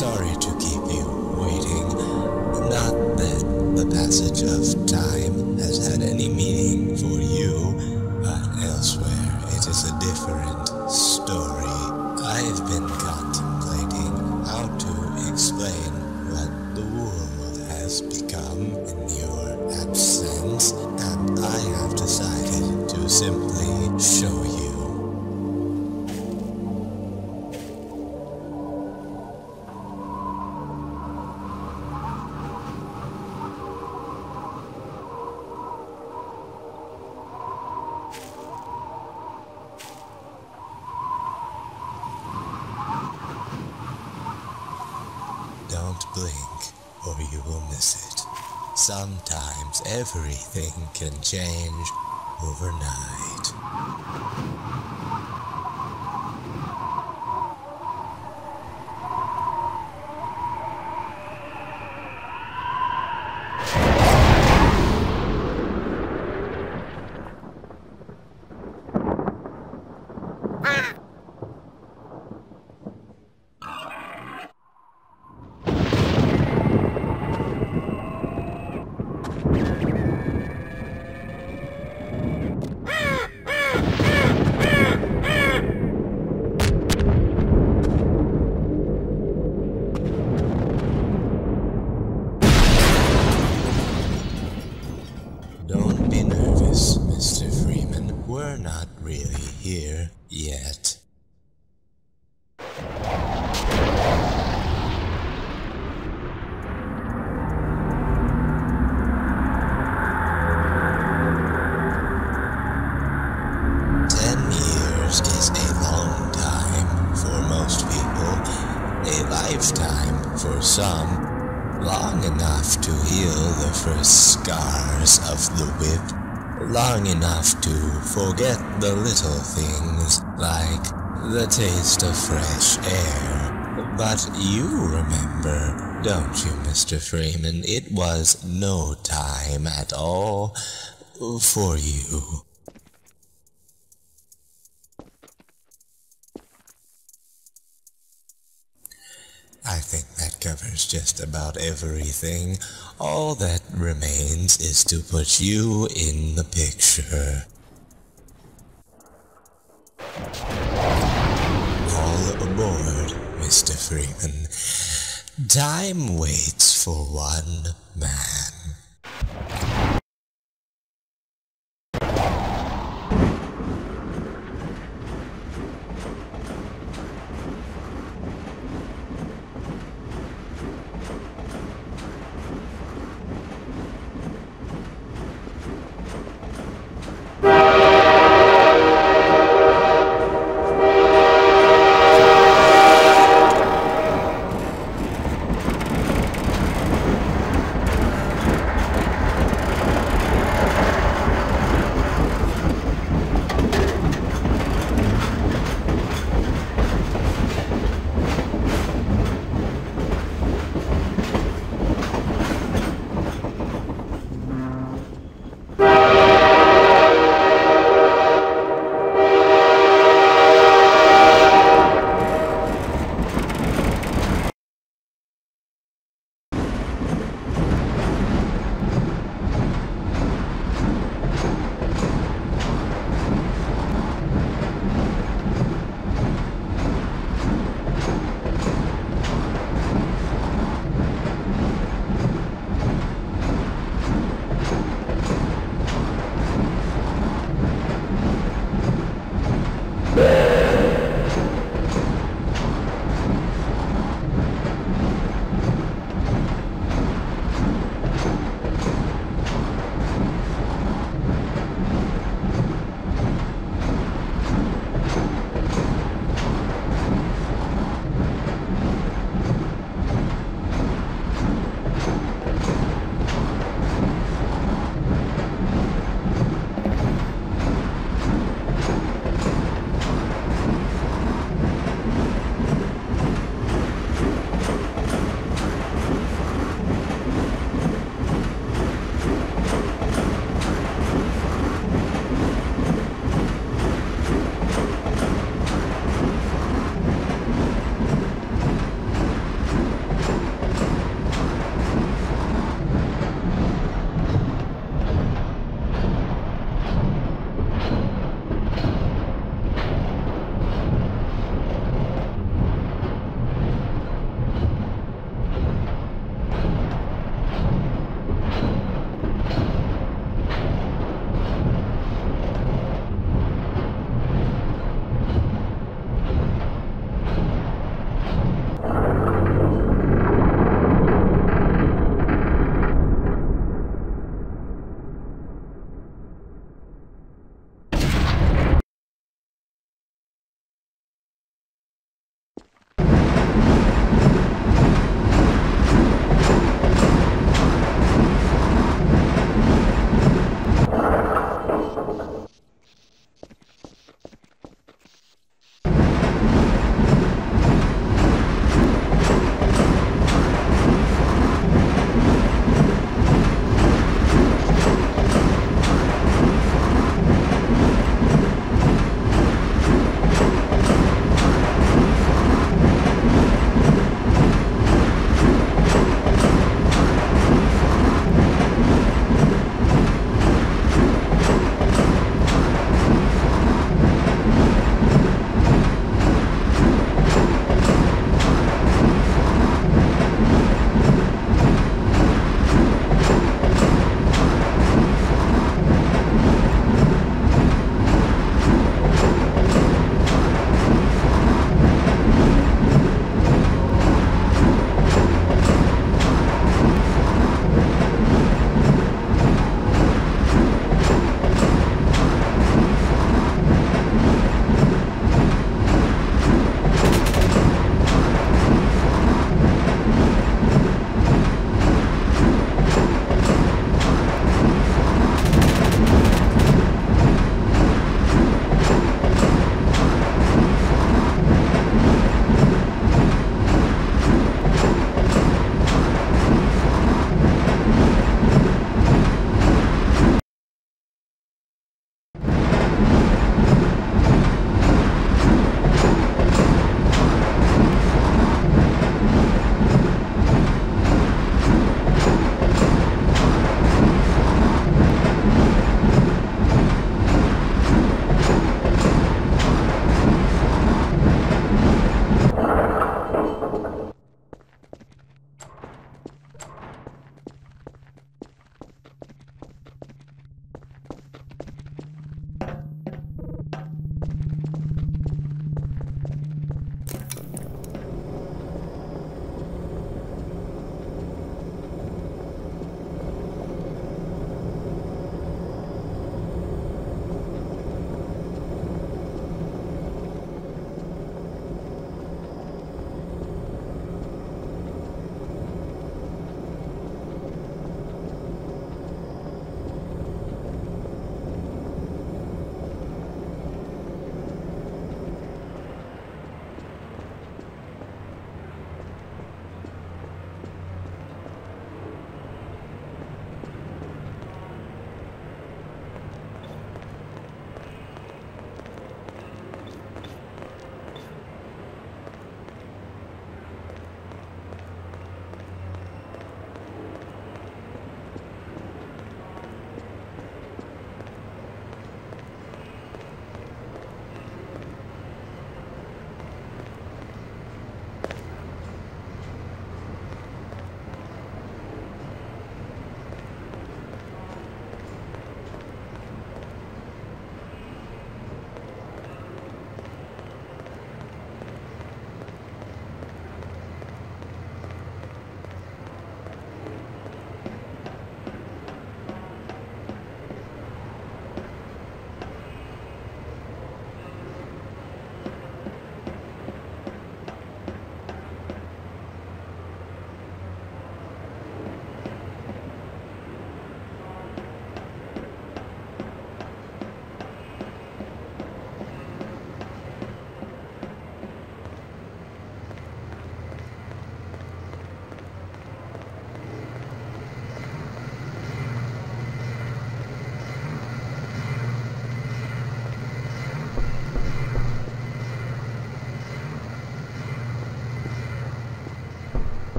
Sorry to keep you waiting. Not that the passage of time has had any meaning for you, but elsewhere it is a different story. I've been contemplating how to explain what the world has become in your absence, and I have decided to simply show you. Don't blink, or you will miss it. Sometimes everything can change overnight. Here yet. Long enough to forget the little things, like the taste of fresh air. But you remember, don't you, Mr. Freeman? It was no time at all for you. I think that covers just about everything. All that remains is to put you in the picture. All aboard, Mr. Freeman. Time waits for one man.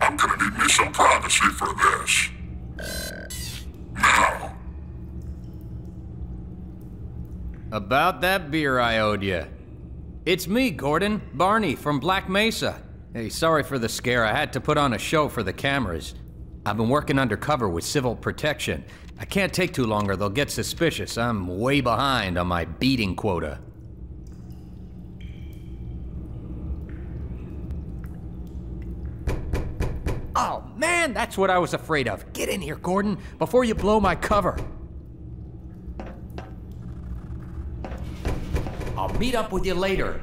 I'm gonna need me some privacy for this. Now. About that beer I owed you. It's me, Gordon. Barney from Black Mesa. Hey, sorry for the scare. I had to put on a show for the cameras. I've been working undercover with Civil Protection. I can't take too long or they'll get suspicious. I'm way behind on my beating quota. Oh, man, that's what I was afraid of. Get in here, Gordon, before you blow my cover. I'll meet up with you later.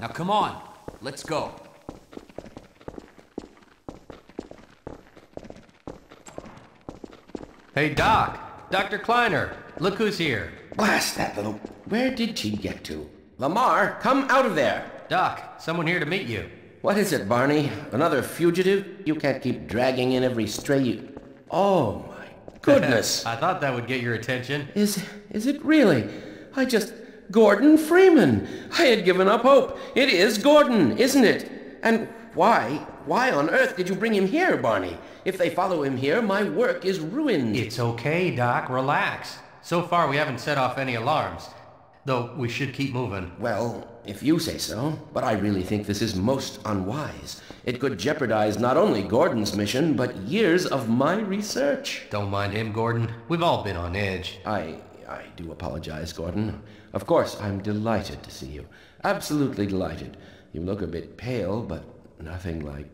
Now come on, let's go. Hey, Doc, Dr. Kleiner, look who's here. Blast that little... Where did she get to? Lamar, come out of there! Doc, someone here to meet you. What is it, Barney? Another fugitive? You can't keep dragging in every stray you... Oh, my goodness. I thought that would get your attention. Is it really? I just... Gordon Freeman! I had given up hope. It is Gordon, isn't it? And why on earth did you bring him here, Barney? If they follow him here, my work is ruined. It's okay, Doc. Relax. So far, we haven't set off any alarms. Though, we should keep moving. Well, if you say so. But I really think this is most unwise. It could jeopardize not only Gordon's mission, but years of my research. Don't mind him, Gordon. We've all been on edge. I do apologize, Gordon. Of course, I'm delighted to see you. Absolutely delighted. You look a bit pale, but nothing like...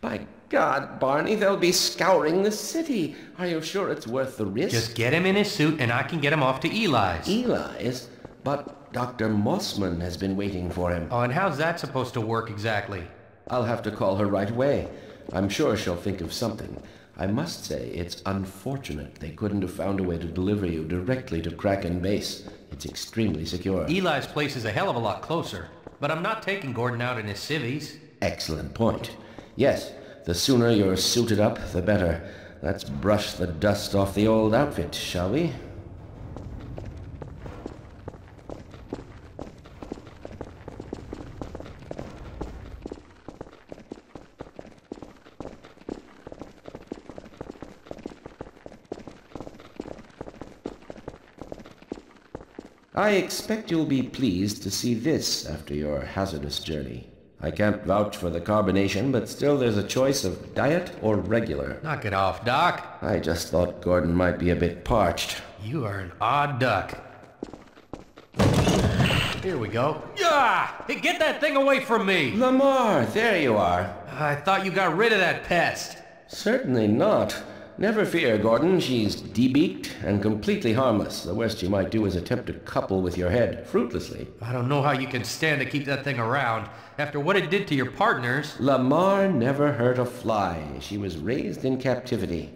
By God, Barney, they'll be scouring the city. Are you sure it's worth the risk? Just get him in his suit, and I can get him off to Eli's. Eli's? But Dr. Mossman has been waiting for him. Oh, and how's that supposed to work exactly? I'll have to call her right away. I'm sure she'll think of something. I must say, it's unfortunate they couldn't have found a way to deliver you directly to Kraken Base. It's extremely secure. Eli's place is a hell of a lot closer, but I'm not taking Gordon out in his civvies. Excellent point. Yes, the sooner you're suited up, the better. Let's brush the dust off the old outfit, shall we? I expect you'll be pleased to see this after your hazardous journey. I can't vouch for the carbonation, but still there's a choice of diet or regular. Knock it off, Doc. I just thought Gordon might be a bit parched. You are an odd duck. Here we go. Ah! Hey, get that thing away from me! Lamar, there you are. I thought you got rid of that pest. Certainly not. Never fear, Gordon. She's de-beaked and completely harmless. The worst you might do is attempt to couple with your head, fruitlessly. I don't know how you can stand to keep that thing around. After what it did to your partners... Lamar never hurt a fly. She was raised in captivity.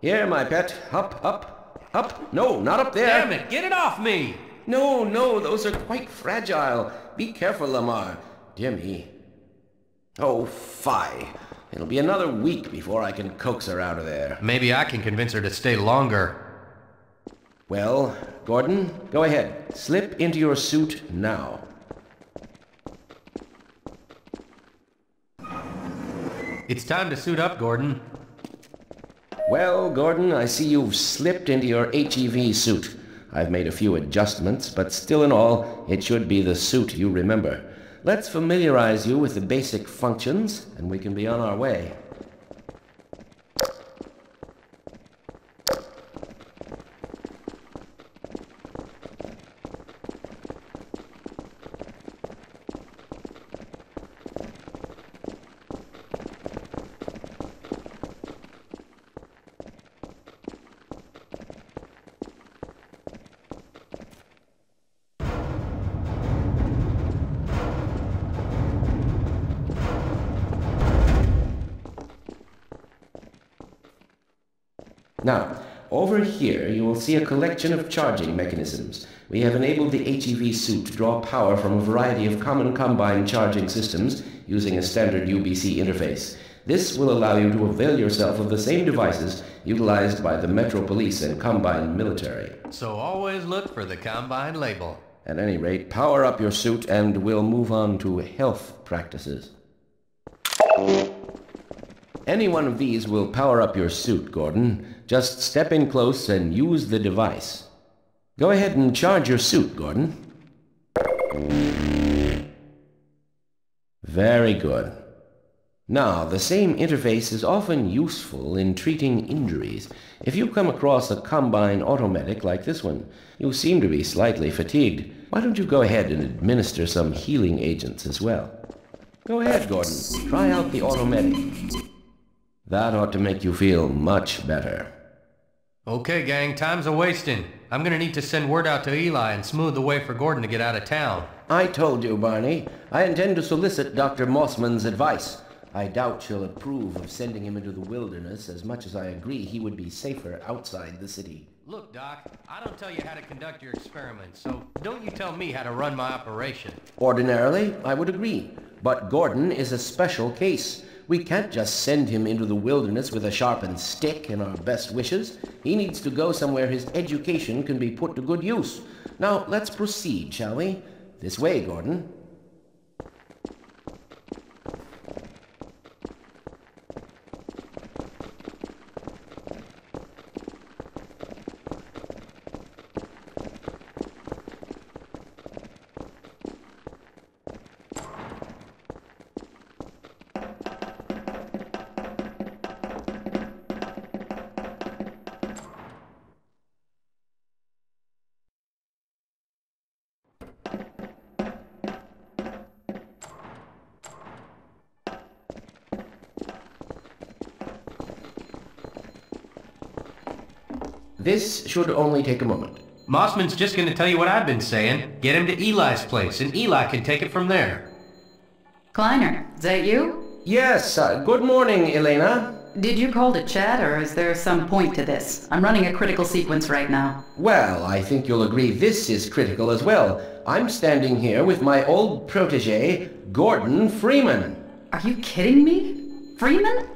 Here, my pet. Up, up, up. No, not up there. Damn it, get it off me! No, no, those are quite fragile. Be careful, Lamar. Dear me. Oh, fie. It'll be another week before I can coax her out of there. Maybe I can convince her to stay longer. Well, Gordon, go ahead. Slip into your suit now. It's time to suit up, Gordon. Well, Gordon, I see you've slipped into your HEV suit. I've made a few adjustments, but still in all, it should be the suit you remember. Let's familiarize you with the basic functions, and we can be on our way. Now, over here you will see a collection of charging mechanisms. We have enabled the HEV suit to draw power from a variety of common Combine charging systems using a standard UBC interface. This will allow you to avail yourself of the same devices utilized by the Metro Police and Combine military. So always look for the Combine label. At any rate, power up your suit and we'll move on to health practices. Any one of these will power up your suit, Gordon. Just step in close and use the device. Go ahead and charge your suit, Gordon. Very good. Now, the same interface is often useful in treating injuries. If you come across a Combine automedic like this one, you seem to be slightly fatigued. Why don't you go ahead and administer some healing agents as well? Go ahead, Gordon. Try out the automedic. That ought to make you feel much better. Okay, gang, time's a-wasting. I'm gonna need to send word out to Eli and smooth the way for Gordon to get out of town. I told you, Barney. I intend to solicit Dr. Mossman's advice. I doubt she'll approve of sending him into the wilderness as much as I agree he would be safer outside the city. Look, Doc, I don't tell you how to conduct your experiments, so don't you tell me how to run my operation. Ordinarily, I would agree. But Gordon is a special case. We can't just send him into the wilderness with a sharpened stick and our best wishes. He needs to go somewhere his education can be put to good use. Now, let's proceed, shall we? This way, Gordon. This should only take a moment. Mossman's just going to tell you what I've been saying. Get him to Eli's place, and Eli can take it from there. Kleiner, is that you? Yes, good morning, Elena. Did you call to chat, or is there some point to this? I'm running a critical sequence right now. Well, I think you'll agree this is critical as well. I'm standing here with my old protege, Gordon Freeman. Are you kidding me? Freeman?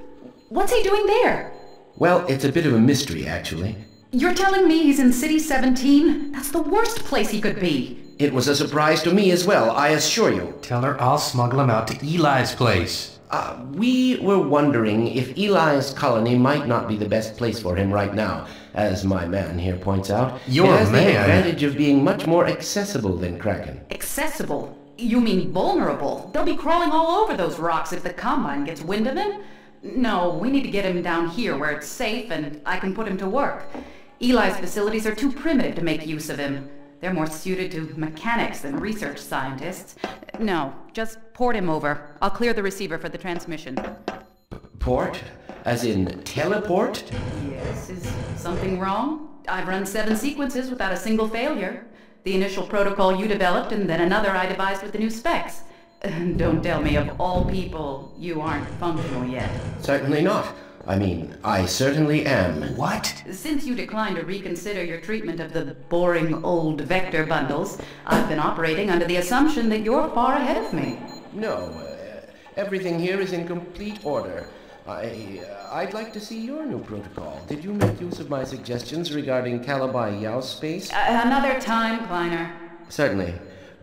What's he doing there? Well, it's a bit of a mystery, actually. You're telling me he's in City 17? That's the worst place he could be. It was a surprise to me as well, I assure you. Tell her I'll smuggle him out to Eli's place. We were wondering if Eli's colony might not be the best place for him right now, as my man here points out. Your man? It has the advantage of being much more accessible than Kraken. Accessible? You mean vulnerable? They'll be crawling all over those rocks if the Combine gets wind of him? No, we need to get him down here where it's safe and I can put him to work. Eli's facilities are too primitive to make use of him. They're more suited to mechanics than research scientists. No, just port him over. I'll clear the receiver for the transmission. Port? As in teleport? Yes, is something wrong? I've run 7 sequences without a single failure. The initial protocol you developed and then another I devised with the new specs. Don't tell me, of all people, you aren't functional yet. Certainly not. I mean, I certainly am. What? Since you declined to reconsider your treatment of the boring old vector bundles, I've been operating under the assumption that you're far ahead of me. No, everything here is in complete order. I'd like to see your new protocol. Did you make use of my suggestions regarding Calabi-Yau space? Another time, Kleiner. Certainly.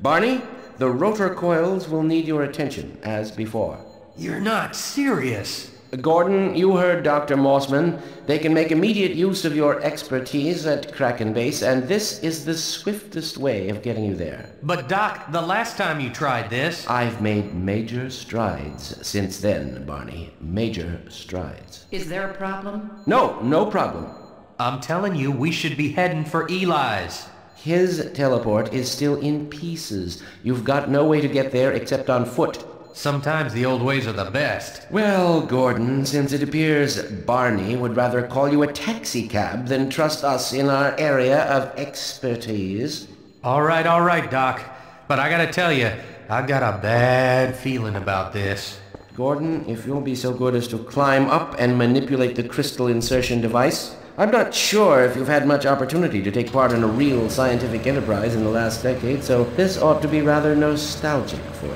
Barney, the rotor coils will need your attention, as before. You're not serious. Gordon, you heard Dr. Mossman. They can make immediate use of your expertise at Kraken Base, and this is the swiftest way of getting you there. But Doc, the last time you tried this... I've made major strides since then, Barney. Major strides. Is there a problem? No, no problem. I'm telling you, we should be heading for Eli's. His teleport is still in pieces. You've got no way to get there except on foot. Sometimes the old ways are the best. Well, Gordon, since it appears Barney would rather call you a taxicab than trust us in our area of expertise. All right, Doc. But I gotta tell you, I've got a bad feeling about this. Gordon, if you'll be so good as to climb up and manipulate the crystal insertion device. I'm not sure if you've had much opportunity to take part in a real scientific enterprise in the last decade, so this ought to be rather nostalgic for you.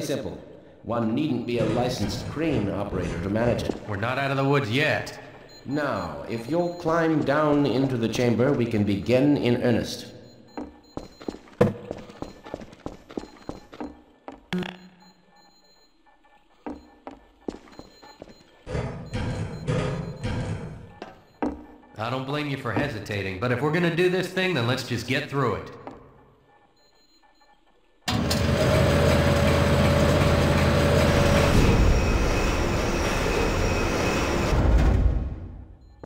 Simple. One needn't be a licensed crane operator to manage it. We're not out of the woods yet. Now, if you'll climb down into the chamber, we can begin in earnest. I don't blame you for hesitating, but if we're gonna do this thing, then let's just get through it.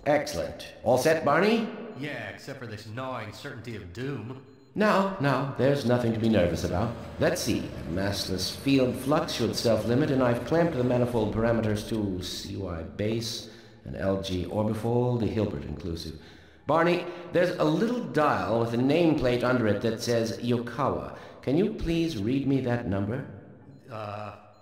Excellent. All set, Barney? Yeah, except for this gnawing certainty of doom. No, there's nothing to be nervous about. Let's see. The massless field flux should self-limit, and I've clamped the manifold parameters to CY base and LG orbifold, the Hilbert inclusive. Barney, there's a little dial with a nameplate under it that says Yokawa. Can you please read me that number?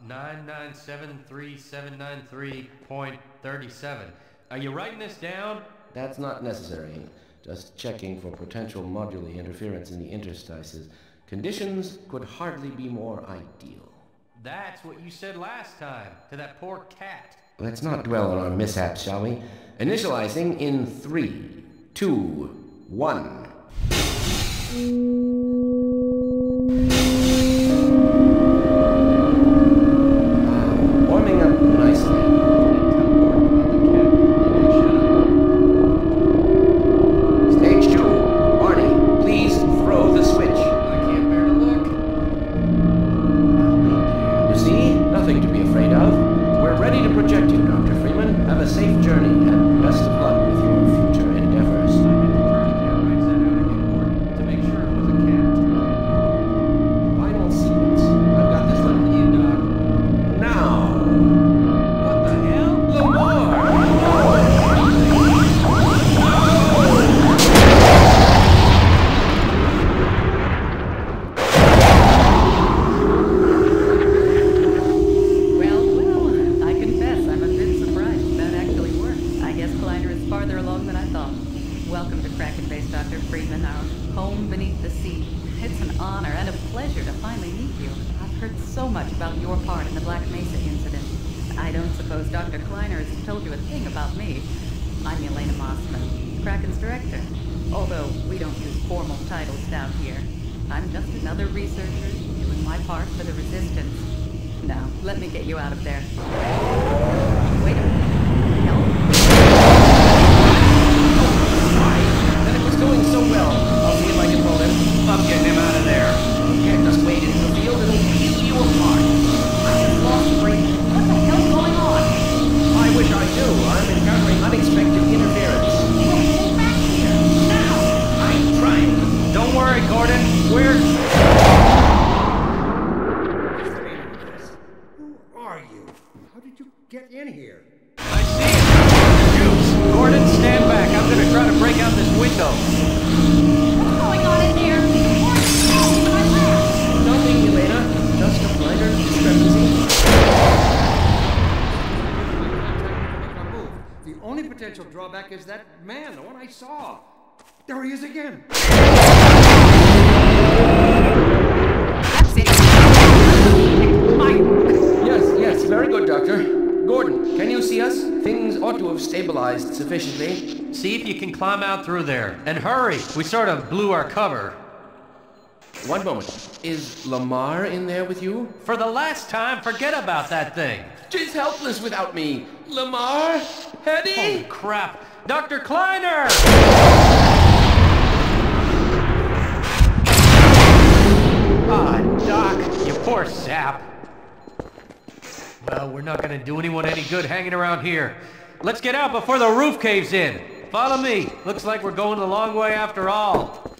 9973793.37. Are you writing this down? That's not necessary. Just checking for potential moduli interference in the interstices. Conditions could hardly be more ideal. That's what you said last time, to that poor cat. Let's not dwell on our mishaps, shall we? Initializing in 3, 2, 1. Warming up nicely. Through there. And hurry! We sort of blew our cover. One moment. Is Lamar in there with you? For the last time, forget about that thing. She's helpless without me. Lamar? Hetty? Holy crap. Dr. Kleiner! Doc, you poor sap. Well, we're not gonna do anyone any good hanging around here. Let's get out before the roof caves in. Follow me. Looks like we're going the long way after all.